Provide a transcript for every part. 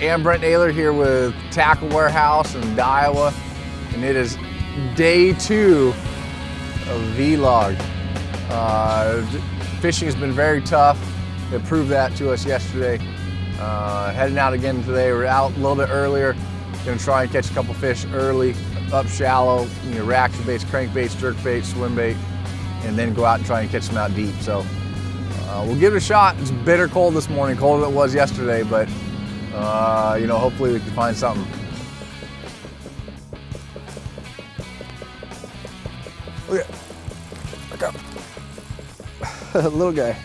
I'm Brent Naylor here with Tackle Warehouse and Daiwa, and it is day two of vlog. Fishing has been very tough. It proved that to us yesterday. Heading out again today. We're out a little bit earlier. Gonna try and catch a couple fish early, up shallow, you know, racks, baits, crankbaits, jerkbaits, swim bait, and then go out and try and catch them out deep. So we'll give it a shot. It's bitter cold this morning, colder than it was yesterday, but you know, hopefully we can find something. Look at, look up. Little guy.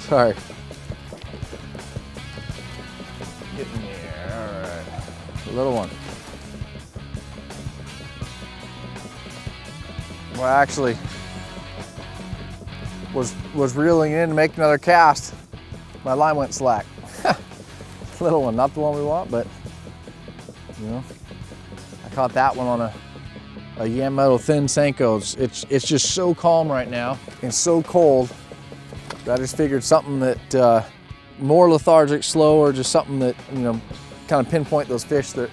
Sorry. Get in there, all right. The little one. Well, actually, was reeling in to make another cast. My line went slack. Little one, not the one we want, but you know, I caught that one on a Yamamoto Thin Senko. It's just so calm right now and so cold. I just figured something that more lethargic, slower, just something that, you know, kind of pinpoint those fish that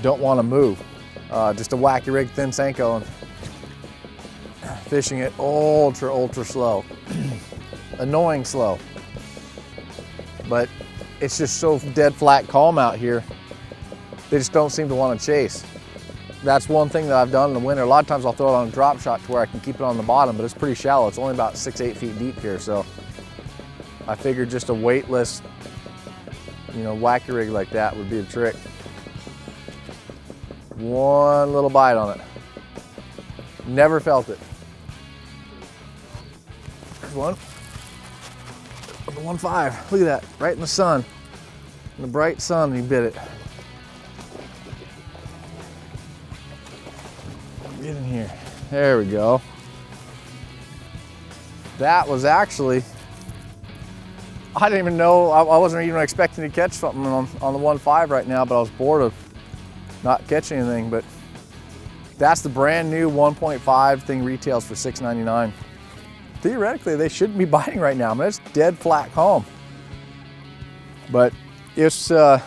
don't want to move. Just a wacky rig Thin Senko and fishing it ultra, ultra slow, annoying slow. But it's just so dead flat calm out here. They just don't seem to want to chase. That's one thing that I've done in the winter. A lot of times I'll throw it on a drop shot to where I can keep it on the bottom, but it's pretty shallow. It's only about 6 to 8 feet deep here. So I figured just a weightless, you know, wacky rig like that would be the trick. One little bite on it. Never felt it. There's one. 1.5, look at that, right in the sun. In the bright sun, he bit it. Get in here, there we go. That was actually, I didn't even know, I wasn't even expecting to catch something on the 1.5 right now, but I was bored of not catching anything, but that's the brand new 1.5 thing, retails for $6.99. Theoretically, they shouldn't be biting right now. I mean, it's dead flat calm. But it's, now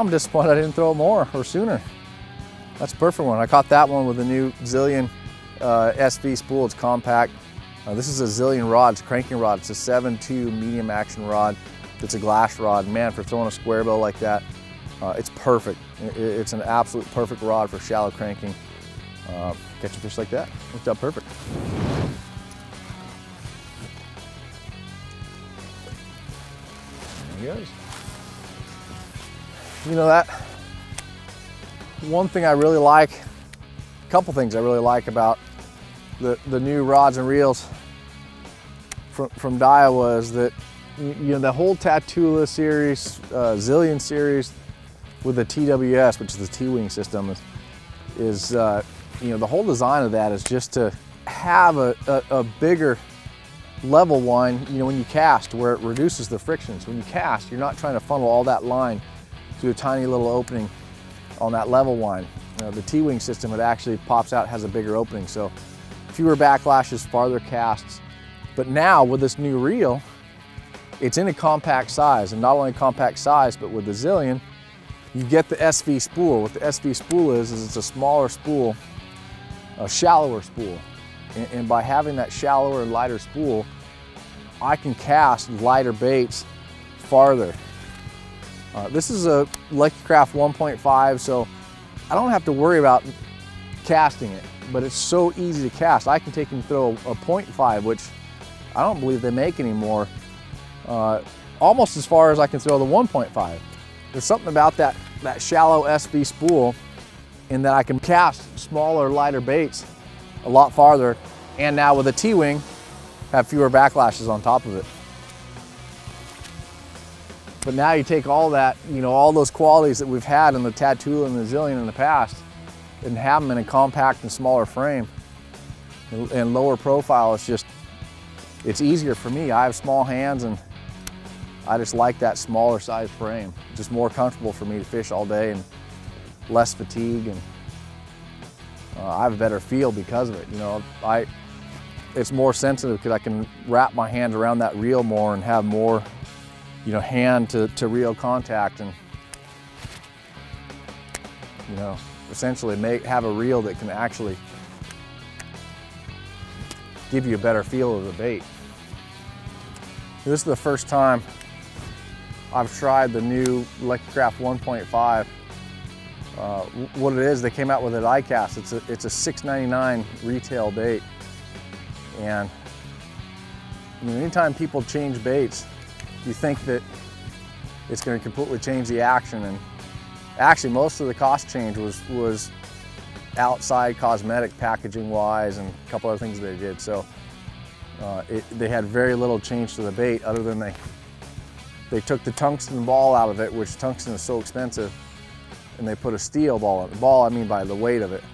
I'm disappointed I didn't throw more or sooner. That's a perfect one. I caught that one with the new Zillion SV spool. It's compact. This is a Zillion rod, it's a cranking rod. It's a 7.2 medium action rod. It's a glass rod. Man, for throwing a square bill like that, it's perfect. It's an absolute perfect rod for shallow cranking. Catching fish like that, worked out perfect. There he goes. You know, that one thing I really like, a couple things I really like about the new rods and reels from Daiwa is that, you know, the whole Tatula series, Zillion series with the TWS, which is the T-wing system, is you know, the whole design of that is just to have a bigger level line, you know, when you cast, where it reduces the friction. So when you cast, you're not trying to funnel all that line through a tiny little opening on that level line. The T-wing system, it actually pops out, has a bigger opening. So fewer backlashes, farther casts. But now with this new reel, it's in a compact size, and not only compact size, but with the Zillion, you get the SV spool. What the SV spool is it's a smaller spool, a shallower spool. And by having that shallower and lighter spool, I can cast lighter baits farther. This is a Lucky Craft 1.5, so I don't have to worry about casting it, but it's so easy to cast. I can take and throw a 0.5, which I don't believe they make anymore, almost as far as I can throw the 1.5. There's something about that shallow SV spool in that I can cast smaller, lighter baits a lot farther, and now with a T-wing, have fewer backlashes on top of it. But now you take all that, you know, all those qualities that we've had in the Tatula and the Zillion in the past, and have them in a compact and smaller frame, and lower profile. It's just, it's easier for me. I have small hands, and I just like that smaller size frame. It's just more comfortable for me to fish all day, and less fatigue, and I have a better feel because of it. You know, I it's more sensitive because I can wrap my hand around that reel more and have more, you know, hand to reel contact, and, you know, essentially have a reel that can actually give you a better feel of the bait. This is the first time I've tried the new Lucky Craft 1.5. What it is, they came out with it at ICAST. It's a $6.99 retail bait. And I mean, anytime people change baits, you think that it's going to completely change the action. And actually, most of the cost change was outside cosmetic packaging wise and a couple other things they did. So they had very little change to the bait other than they took the tungsten ball out of it, which tungsten is so expensive, and they put a steel ball in it. Ball, I mean by the weight of it.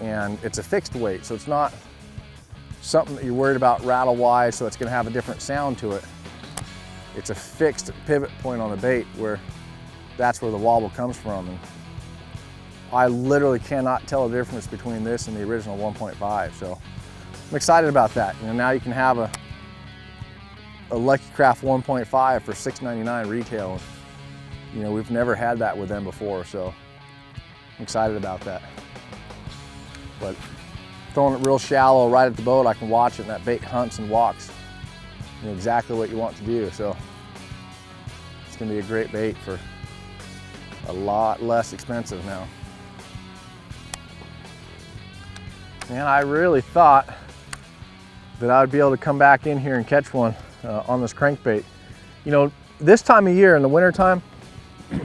And it's a fixed weight, so it's not something that you're worried about rattle wise, so it's going to have a different sound to it. It's a fixed pivot point on the bait where that's where the wobble comes from. And I literally cannot tell the difference between this and the original 1.5, so I'm excited about that. You know, now you can have a Lucky Craft 1.5 for $6.99 retail. You know, we've never had that with them before, so I'm excited about that. But throwing it real shallow right at the boat, I can watch it, and that bait hunts and walks, you know, exactly what you want to do. So it's going to be a great bait for a lot less expensive now. Man, I really thought that I'd be able to come back in here and catch one on this crankbait. You know, this time of year in the wintertime,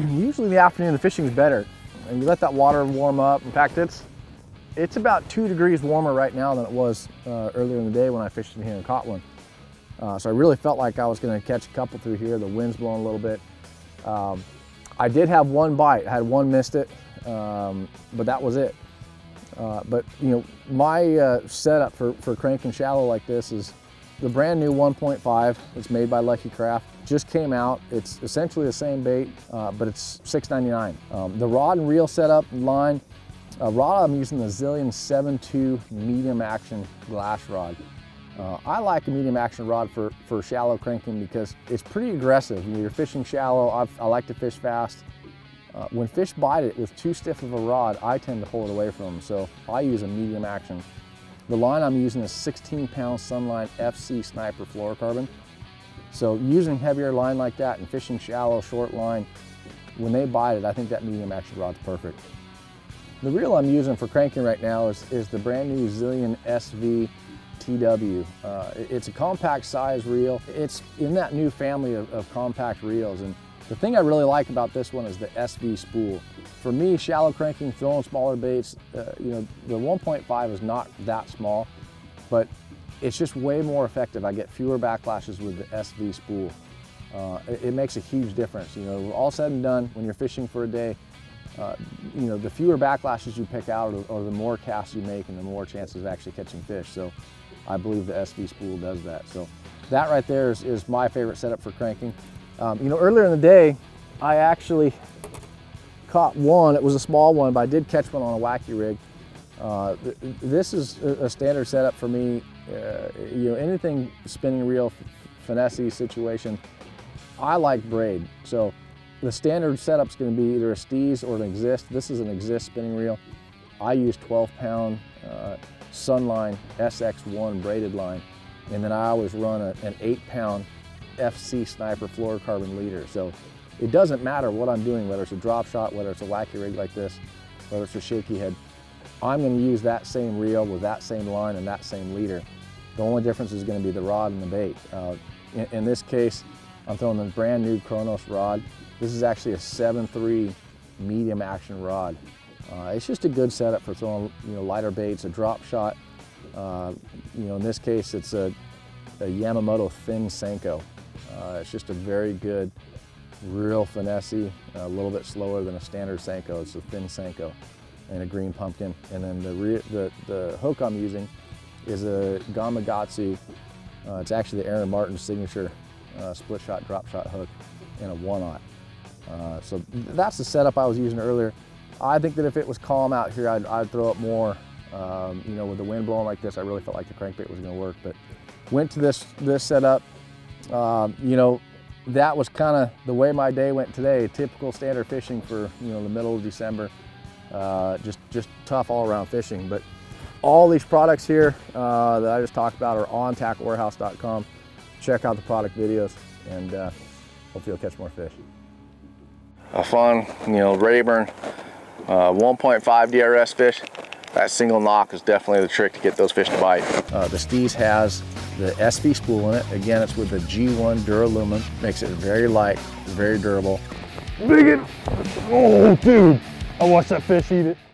usually in the afternoon the fishing's better, and you let that water warm up. In fact, it's about 2 degrees warmer right now than it was earlier in the day when I fished in here and caught one. So I really felt like I was going to catch a couple through here. The wind's blowing a little bit. I did have one bite. I had one, missed it, but that was it. But you know, my setup for cranking shallow like this is the brand new 1.5. It's made by Lucky Craft. Just came out. It's essentially the same bait, but it's $6.99. The rod and reel setup line. Rod, I'm using the Zillion 7.2 medium action glass rod. I like a medium action rod for shallow cranking because it's pretty aggressive. You're fishing shallow. I like to fish fast. When fish bite it with too stiff of a rod, I tend to pull it away from them, so I use a medium action. The line I'm using is 16-pound Sunline FC Sniper fluorocarbon. So using heavier line like that and fishing shallow, short line, when they bite it, I think that medium action rod's perfect. The reel I'm using for cranking right now is the brand new Zillion SV TW. It's a compact size reel. It's in that new family of compact reels. And the thing I really like about this one is the SV spool. For me, shallow cranking, throwing smaller baits, you know, the 1.5 is not that small, but it's just way more effective. I get fewer backlashes with the SV spool. It makes a huge difference. You know, all said and done, when you're fishing for a day, you know, the fewer backlashes you pick out or the more casts you make and the more chances of actually catching fish. So I believe the SV spool does that. So that right there is my favorite setup for cranking. You know, earlier in the day, I actually caught one. It was a small one, but I did catch one on a wacky rig. This is a standard setup for me. You know, anything spinning reel, finesse situation, I like braid. So the standard setup's going to be either a Steez or an Exist. This is an Exist spinning reel. I use 12-pound Sunline SX-1 braided line, and then I always run an 8-pound FC Sniper fluorocarbon leader. So it doesn't matter what I'm doing, whether it's a drop shot, whether it's a wacky rig like this, whether it's a shaky head, I'm going to use that same reel with that same line and that same leader. The only difference is going to be the rod and the bait. In this case, I'm throwing the brand new Cronos rod. This is actually a 7.3 medium action rod. It's just a good setup for throwing, you know, lighter baits, a drop shot. You know, in this case, it's a Yamamoto Thin Senko. It's just a very good, real finessey, a little bit slower than a standard Senko. It's a Thin Senko and a green pumpkin. And then the hook I'm using is a Gamakatsu. It's actually the Aaron Martin signature split shot, drop shot hook and a 1/0. So that's the setup I was using earlier. I think that if it was calm out here, I'd throw it more You know, with the wind blowing like this, I really felt like the crankbait was going to work. But went to this setup. You know, that was kind of the way my day went today. Typical standard fishing for, you know, the middle of December. Just tough all around fishing. But all these products here that I just talked about are on TackleWarehouse.com. Check out the product videos, and hopefully you'll catch more fish. A fun, you know, Rayburn 1.5 DRS fish. That single knock is definitely the trick to get those fish to bite. The Steez has the SV spool in it. Again, it's with the G1 Duralumin. Makes it very light, very durable. Big it! Oh, dude! I watched that fish eat it.